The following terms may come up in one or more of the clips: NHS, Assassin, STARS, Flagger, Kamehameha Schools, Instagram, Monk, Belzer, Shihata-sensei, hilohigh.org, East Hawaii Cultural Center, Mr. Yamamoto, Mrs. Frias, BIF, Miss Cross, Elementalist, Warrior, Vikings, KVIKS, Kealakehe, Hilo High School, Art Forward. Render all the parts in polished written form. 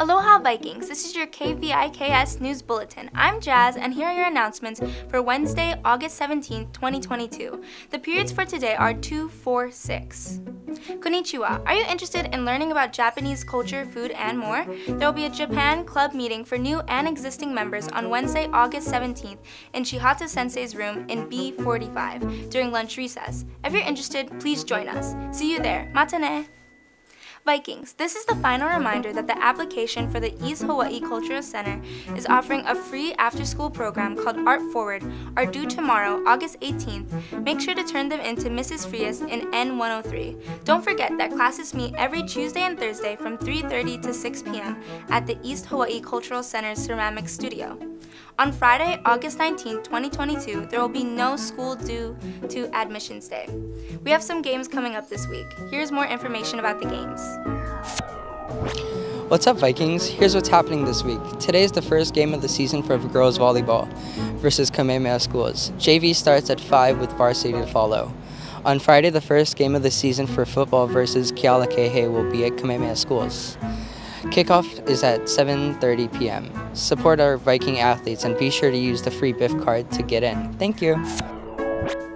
Aloha Vikings, this is your KVIKS News Bulletin. I'm Jazz, and here are your announcements for Wednesday, August 17, 2022. The periods for today are 2, 4, 6. Konnichiwa. Are you interested in learning about Japanese culture, food, and more? There will be a Japan Club meeting for new and existing members on Wednesday, August 17th in Shihata-sensei's room in B45 during lunch recess. If you're interested, please join us. See you there. Mata ne! Vikings, this is the final reminder that the application for the East Hawaii Cultural Center is offering a free after-school program called Art Forward are due tomorrow, August 18th. Make sure to turn them in to Mrs. Frias in N103. Don't forget that classes meet every Tuesday and Thursday from 3:30 to 6 p.m. at the East Hawaii Cultural Center's ceramic studio. On Friday, August 19, 2022, there will be no school due to Admissions Day. We have some games coming up this week. Here's more information about the games. What's up, Vikings? Here's what's happening this week. Today is the first game of the season for girls volleyball versus Kamehameha Schools. JV starts at 5 with varsity to follow. On Friday, the first game of the season for football versus Kealakehe will be at Kamehameha Schools. Kickoff is at 7:30 p.m. Support our Viking athletes and be sure to use the free BIF card to get in. Thank you.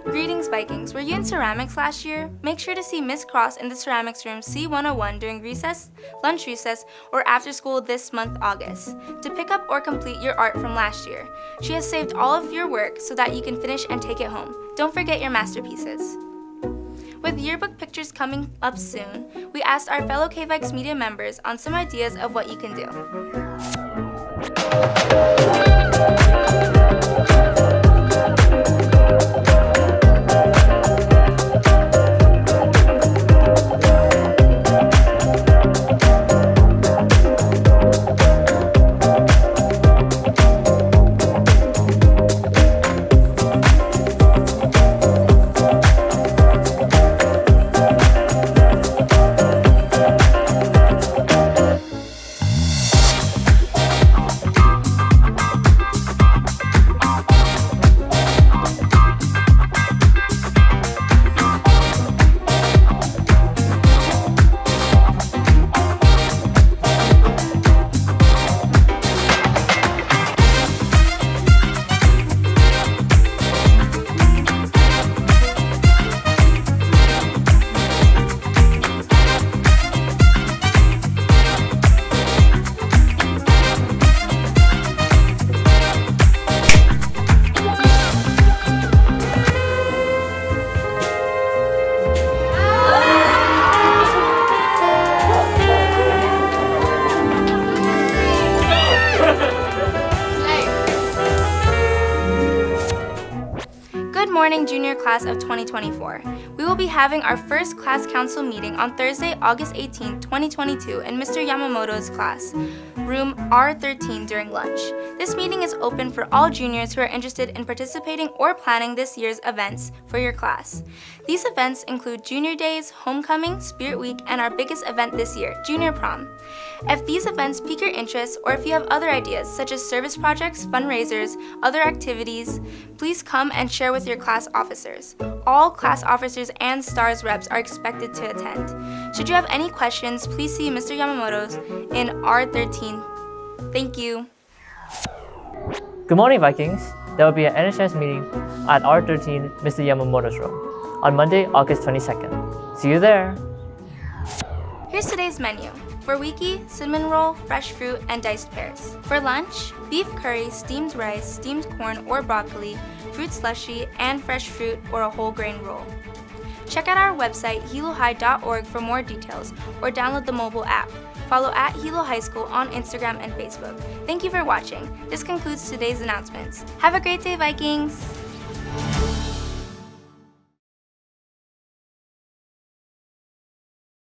Greetings, Vikings. Were you in ceramics last year? Make sure to see Miss Cross in the ceramics room C101 during recess, lunch recess, or after school this month, August, to pick up or complete your art from last year. She has saved all of your work so that you can finish and take it home. Don't forget your masterpieces. With yearbook pictures coming up soon, we asked our fellow KVIKS media members on some ideas of what you can do. Good morning, junior class of 2024. We will be having our first class council meeting on Thursday, August 18, 2022 in Mr. Yamamoto's class, room R13 during lunch. This meeting is open for all juniors who are interested in participating or planning this year's events for your class. These events include Junior Days, Homecoming, Spirit Week, and our biggest event this year, Junior Prom. If these events pique your interest or if you have other ideas such as service projects, fundraisers, other activities, please come and share with your class officers. All class officers and STARS reps are expected to attend. Should you have any questions, please see Mr. Yamamoto's in R13. Thank you. Good morning, Vikings. There will be an NHS meeting at R13, Mr. Yamamoto's room, on Monday, August 22nd. See you there. Here's today's menu. For wiki, cinnamon roll, fresh fruit, and diced pears. For lunch, beef curry, steamed rice, steamed corn or broccoli, fruit slushy, and fresh fruit or a whole grain roll. Check out our website, hilohigh.org, for more details or download the mobile app. Follow at Hilo High School on Instagram and Facebook. Thank you for watching. This concludes today's announcements. Have a great day, Vikings!